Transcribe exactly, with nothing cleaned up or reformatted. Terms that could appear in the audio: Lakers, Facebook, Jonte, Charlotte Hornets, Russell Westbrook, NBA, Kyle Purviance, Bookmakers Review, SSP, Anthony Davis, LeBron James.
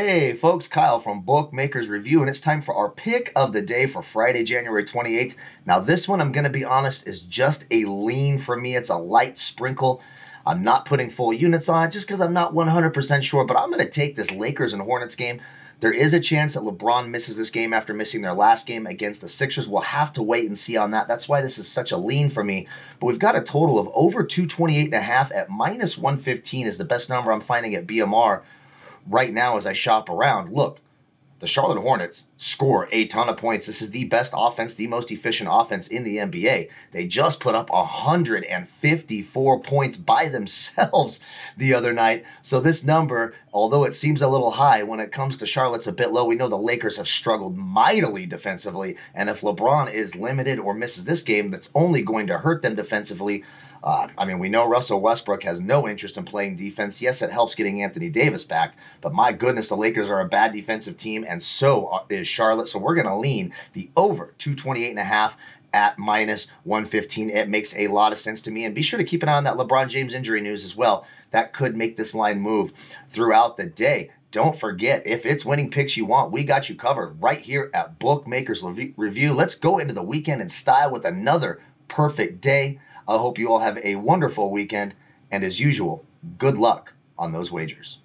Hey folks, Kyle from Bookmakers Review, and it's time for our pick of the day for Friday, January twenty-eighth. Now this one, I'm going to be honest, is just a lean for me. It's a light sprinkle. I'm not putting full units on it just because I'm not one hundred percent sure, but I'm going to take this Lakers and Hornets game. There is a chance that LeBron misses this game after missing their last game against the Sixers. We'll have to wait and see on that. That's why this is such a lean for me. But we've got a total of over two twenty-eight and a half at minus one fifteen is the best number I'm finding at B M R right now as I shop around. Look, the Charlotte Hornets score a ton of points. This is the best offense, the most efficient offense in the N B A. They just put up one hundred fifty-four points by themselves the other night. So this number, although it seems a little high, when it comes to Charlotte's a bit low. We know the Lakers have struggled mightily defensively, and if LeBron is limited or misses this game, that's only going to hurt them defensively. Uh, I mean, we know Russell Westbrook has no interest in playing defense. Yes, it helps getting Anthony Davis back, but my goodness, the Lakers are a bad defensive team, and so is Charlotte. So we're going to lean the over two twenty-eight and a half at minus one fifteen. It makes a lot of sense to me. And be sure to keep an eye on that LeBron James injury news as well. That could make this line move throughout the day. Don't forget, if it's winning picks you want, we got you covered right here at Bookmakers Review. Let's go into the weekend in style with another perfect day. I hope you all have a wonderful weekend, and as usual, good luck on those wagers.